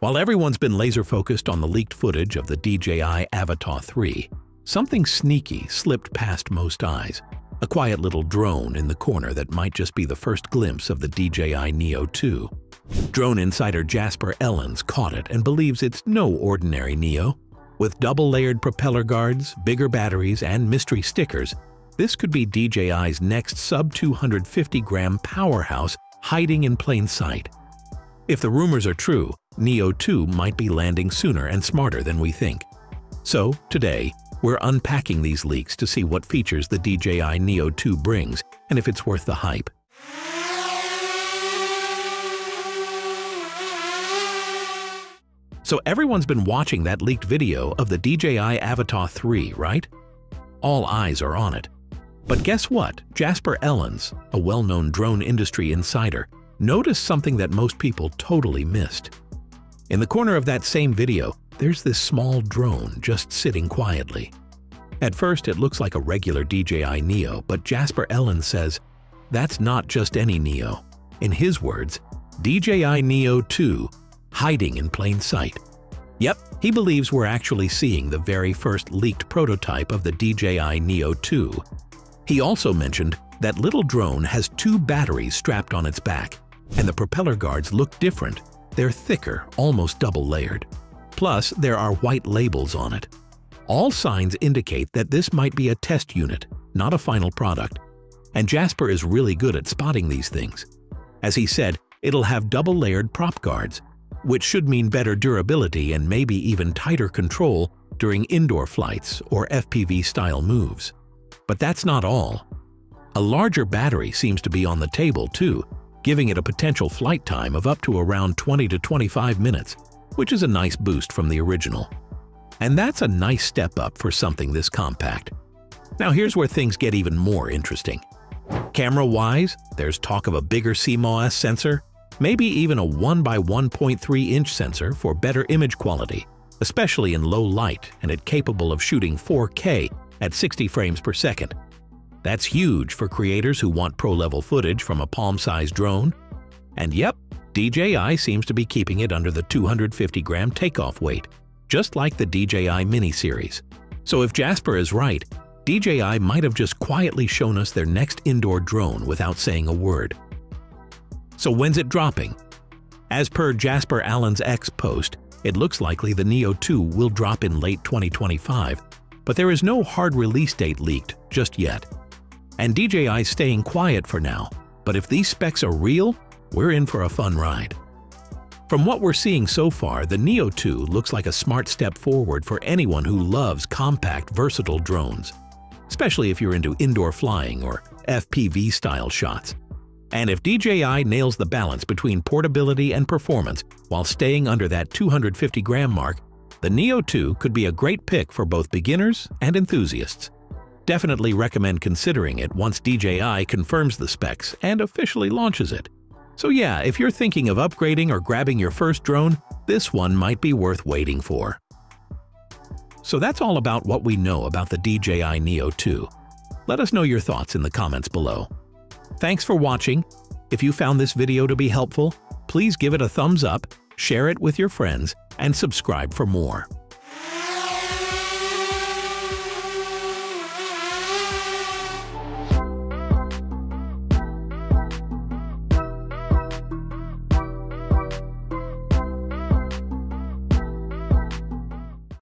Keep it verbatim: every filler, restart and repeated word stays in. While everyone's been laser-focused on the leaked footage of the D J I Avatar three, something sneaky slipped past most eyes, a quiet little drone in the corner that might just be the first glimpse of the D J I Neo two. Drone insider Jasper Ellens caught it and believes it's no ordinary Neo. With double-layered propeller guards, bigger batteries, and mystery stickers, this could be D J I's next sub two hundred fifty gram powerhouse hiding in plain sight. If the rumors are true, Neo two might be landing sooner and smarter than we think. So, today, we're unpacking these leaks to see what features the D J I Neo two brings and if it's worth the hype. So everyone's been watching that leaked video of the D J I Avatar three, right? All eyes are on it. But guess what? Jasper Ellens, a well-known drone industry insider, noticed something that most people totally missed. In the corner of that same video, there's this small drone just sitting quietly. At first, it looks like a regular D J I Neo, but Jasper Ellens says, that's not just any Neo. In his words, D J I Neo two, hiding in plain sight. Yep, he believes we're actually seeing the very first leaked prototype of the D J I Neo two. He also mentioned that little drone has two batteries strapped on its back, and the propeller guards look different. They're thicker, almost double-layered. Plus, there are white labels on it. All signs indicate that this might be a test unit, not a final product. And Jasper is really good at spotting these things. As he said, it'll have double-layered prop guards, which should mean better durability and maybe even tighter control during indoor flights or F P V-style moves. But that's not all. A larger battery seems to be on the table too, giving it a potential flight time of up to around twenty to twenty-five minutes, which is a nice boost from the original. And that's a nice step up for something this compact. Now here's where things get even more interesting. Camera-wise, there's talk of a bigger C M O S sensor, maybe even a one by one point three inch sensor for better image quality, especially in low light, and it's capable of shooting four K at sixty frames per second. That's huge for creators who want pro-level footage from a palm-sized drone. And yep, D J I seems to be keeping it under the two hundred fifty gram takeoff weight, just like the D J I Mini series. So if Jasper is right, D J I might have just quietly shown us their next indoor drone without saying a word. So when's it dropping? As per Jasper Ellens' X post, it looks likely the Neo two will drop in late twenty twenty-five, but there is no hard release date leaked just yet. And D J I's staying quiet for now, but if these specs are real, we're in for a fun ride. From what we're seeing so far, the Neo two looks like a smart step forward for anyone who loves compact, versatile drones, especially if you're into indoor flying or F P V-style shots. And if D J I nails the balance between portability and performance while staying under that two hundred fifty gram mark, the Neo two could be a great pick for both beginners and enthusiasts. Definitely recommend considering it once D J I confirms the specs and officially launches it. So yeah, if you're thinking of upgrading or grabbing your first drone, this one might be worth waiting for. So that's all about what we know about the D J I Neo two. Let us know your thoughts in the comments below. Thanks for watching. If you found this video to be helpful, please give it a thumbs up, share it with your friends, and subscribe for more.